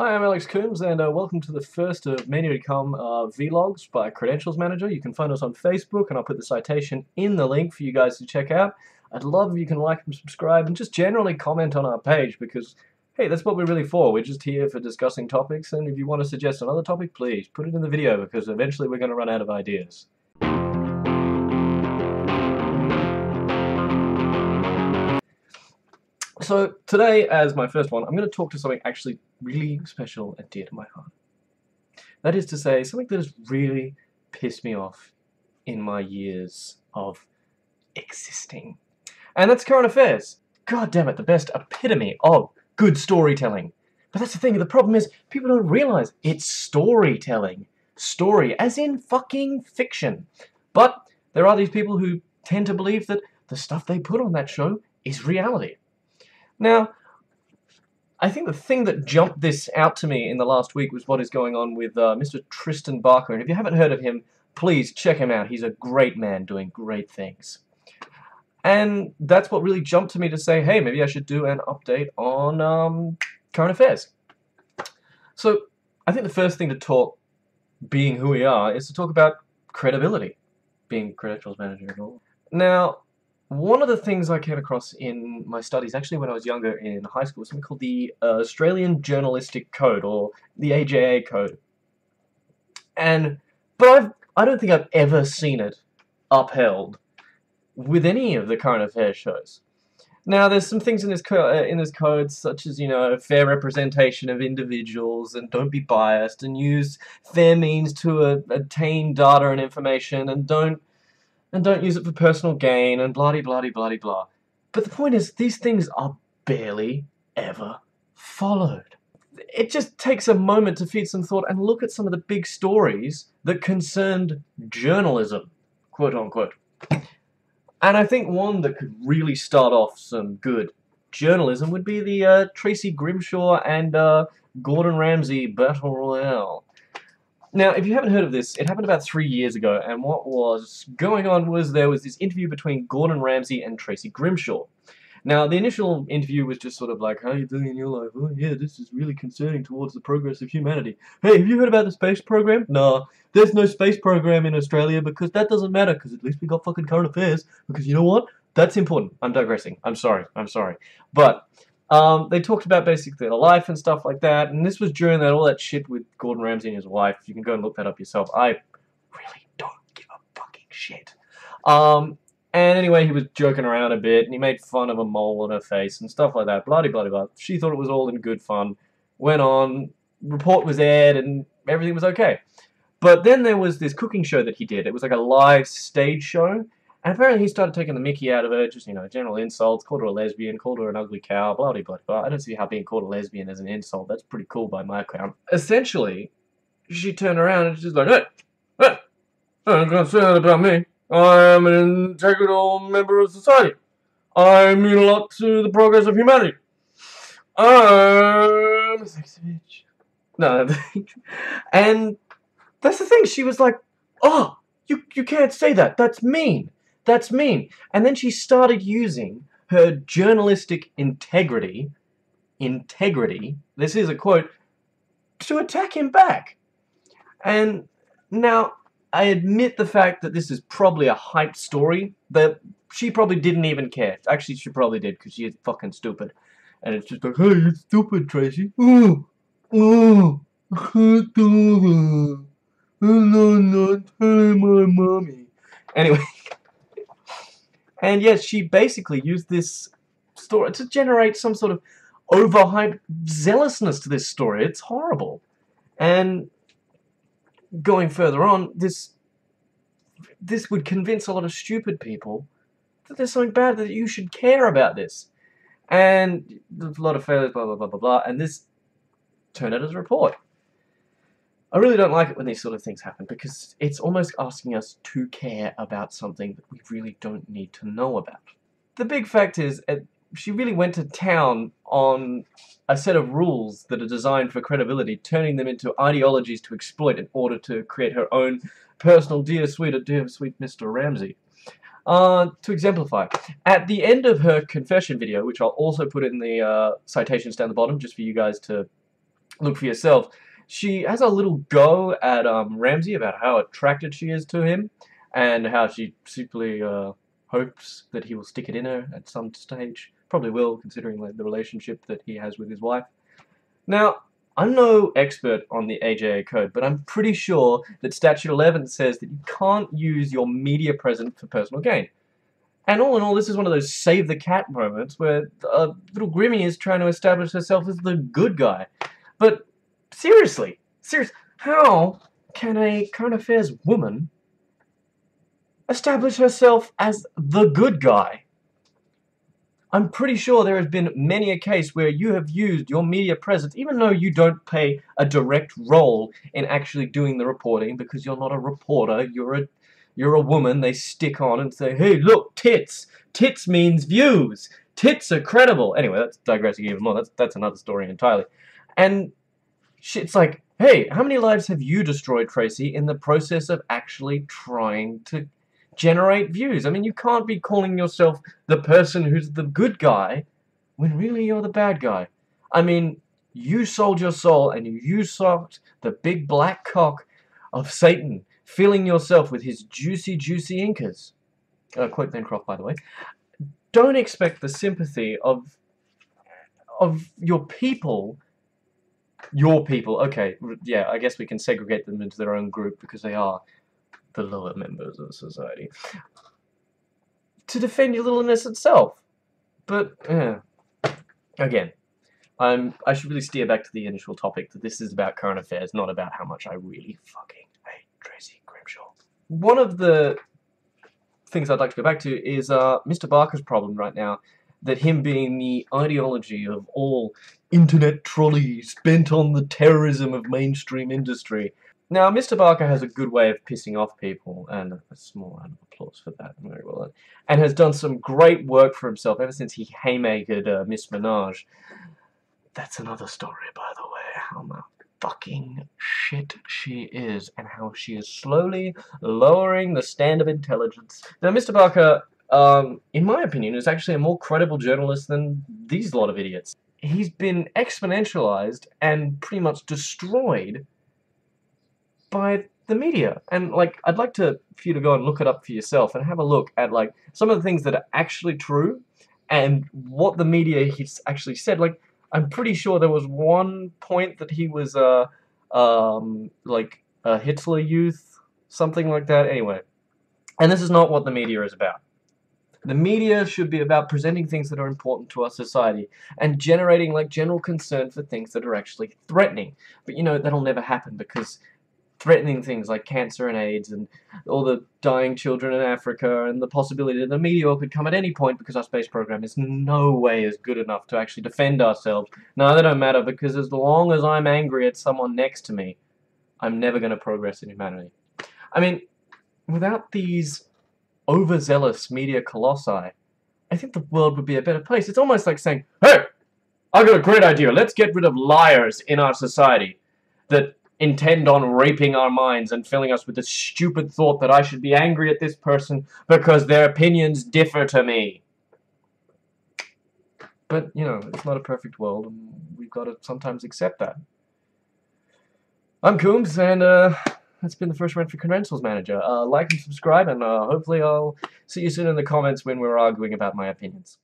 Hi, I'm Alex Coombs, and welcome to the first of many to come vlogs by Credentials Manager. You can find us on Facebook, and I'll put the citation in the link for you guys to check out. I'd love if you can like and subscribe, and just generally comment on our page, because, hey, that's what we're really for. We're just here for discussing topics, and if you want to suggest another topic, please put it in the video, because eventually we're going to run out of ideas. So today, as my first one, I'm going to talk to something actually really special and dear to my heart. That is to say, something that has really pissed me off in my years of existing. And that's current affairs. God damn it, the best epitome of good storytelling. But that's the thing, the problem is, people don't realize it's storytelling. Story, as in fucking fiction. But there are these people who tend to believe that the stuff they put on that show is reality. Now, I think the thing that jumped this out to me in the last week was what is going on with Mr. Tristan Barker, and if you haven't heard of him, please check him out. He's a great man doing great things. And that's what really jumped to me to say, hey, maybe I should do an update on current affairs. So, I think the first thing to talk, being who we are, is to talk about credibility, being Credentials Manager and all. Now, one of the things I came across in my studies, actually when I was younger in high school, was something called the Australian Journalistic Code, or the AJA Code. But I don't think I've ever seen it upheld with any of the current affairs shows. Now, there's some things in this code, such as, you know, fair representation of individuals, and don't be biased, and use fair means to obtain data and information, and don't use it for personal gain, and blah-de-blah-de-blah-de-blah. But the point is, these things are barely ever followed. It just takes a moment to feed some thought and look at some of the big stories that concerned journalism, quote-unquote. And I think one that could really start off some good journalism would be the Tracy Grimshaw and Gordon Ramsay Battle Royale. Now, if you haven't heard of this, it happened about 3 years ago, and what was going on was there was this interview between Gordon Ramsay and Tracy Grimshaw. Now, the initial interview was just sort of like, how are you doing in your life? Oh, yeah, this is really concerning towards the progress of humanity. Hey, have you heard about the space program? No, there's no space program in Australia because that doesn't matter, because at least we got fucking current affairs, because you know what? That's important. I'm digressing. I'm sorry. But they talked about basically their life and stuff like that, and this was during that all that shit with Gordon Ramsay and his wife. You can go and look that up yourself. I really don't give a fucking shit. And anyway, he was joking around a bit, and he made fun of a mole on her face and stuff like that. Blah-de-blah-de-blah. She thought it was all in good fun. Went on. Report was aired, and everything was okay. But then there was this cooking show that he did. It was like a live stage show. And apparently he started taking the mickey out of her, just, you know, general insults, called her a lesbian, called her an ugly cow, blah-de-blah-de-blah. I don't see how being called a lesbian is an insult. That's pretty cool by my account. Essentially, she turned around and she's like, hey, I'm going to say that about me. I am an integral member of society. I mean a lot to the progress of humanity. I'm a sexy bitch. No, and that's the thing. She was like, oh, you can't say that. That's mean. That's mean. And then she started using her journalistic integrity, this is a quote, to attack him back. And now, I admit the fact that this is probably a hyped story, that she probably didn't even care. Actually, she probably did, because she is fucking stupid. And it's just like, hey, you're stupid, Tracy. Oh, I can't do it. I'm not telling my mommy. Anyway. And yes, she basically used this story to generate some sort of overhyped zealousness to this story. It's horrible. And going further on, this would convince a lot of stupid people that there's something bad, that you should care about this. And a lot of failures, blah, blah, blah, blah, blah, and this turned out as a report. I really don't like it when these sort of things happen, because it's almost asking us to care about something that we really don't need to know about. The big fact is, she really went to town on a set of rules that are designed for credibility, turning them into ideologies to exploit in order to create her own personal dear sweet Mr. Ramsay. To exemplify, at the end of her confession video, which I'll also put in the citations down the bottom just for you guys to look for yourself. She has a little go at Ramsay about how attracted she is to him and how she simply hopes that he will stick it in her at some stage. Probably will, considering like, the relationship that he has with his wife. Now, I'm no expert on the AJA Code, but I'm pretty sure that Statute 11 says that you can't use your media present for personal gain. And all in all, this is one of those save the cat moments where little Grimmy is trying to establish herself as the good guy. But seriously, how can a current affairs woman establish herself as the good guy? I'm pretty sure there has been many a case where you have used your media presence, even though you don't play a direct role in actually doing the reporting, because you're not a reporter, you're a woman. They stick on and say, hey, look, tits. Tits means views. Tits are credible. Anyway, that's digressing even more. That's another story entirely. And it's like, hey, how many lives have you destroyed, Tracy, in the process of actually trying to generate views? I mean, you can't be calling yourself the person who's the good guy when really you're the bad guy. I mean, you sold your soul and you sucked the big black cock of Satan, filling yourself with his juicy, juicy incas. Quote Ben Croft, by the way. Don't expect the sympathy of your people. Your people, okay, yeah, I guess we can segregate them into their own group because they are the lower members of society. To defend your littleness itself. But, again, I should really steer back to the initial topic that this is about current affairs, not about how much I really fucking hate Tracy Grimshaw. One of the things I'd like to go back to is Mr. Barker's problem right now, that him being the ideology of all internet trolleys bent on the terrorism of mainstream industry. Now, Mr. Barker has a good way of pissing off people, and a small round of applause for that, very well done, and has done some great work for himself ever since he haymakered Miss Minaj. That's another story, by the way, how much fucking shit she is, and how she is slowly lowering the standard of intelligence. Now, Mr. Barker, in my opinion, is actually a more credible journalist than these lot of idiots. He's been exponentialized and pretty much destroyed by the media. And, like, I'd like for you to go and look it up for yourself and have a look at, like, some of the things that are actually true and what the media has actually said. Like, I'm pretty sure there was one point that he was, like, a Hitler youth, something like that. Anyway, and this is not what the media is about. The media should be about presenting things that are important to our society and generating, like, general concern for things that are actually threatening. But, you know, that'll never happen because threatening things like cancer and AIDS and all the dying children in Africa and the possibility that a meteor could come at any point because our space program is no way is good enough to actually defend ourselves. No, they don't matter because as long as I'm angry at someone next to me, I'm never going to progress in humanity. I mean, without these overzealous media colossi, I think the world would be a better place. It's almost like saying, hey, I got a great idea. Let's get rid of liars in our society that intend on raping our minds and filling us with the stupid thought that I should be angry at this person because their opinions differ to me. But, you know, it's not a perfect world, and we've got to sometimes accept that. I'm Coombs, and that's been the first rant for Credentials Manager. Like and subscribe, and hopefully I'll see you soon in the comments when we're arguing about my opinions.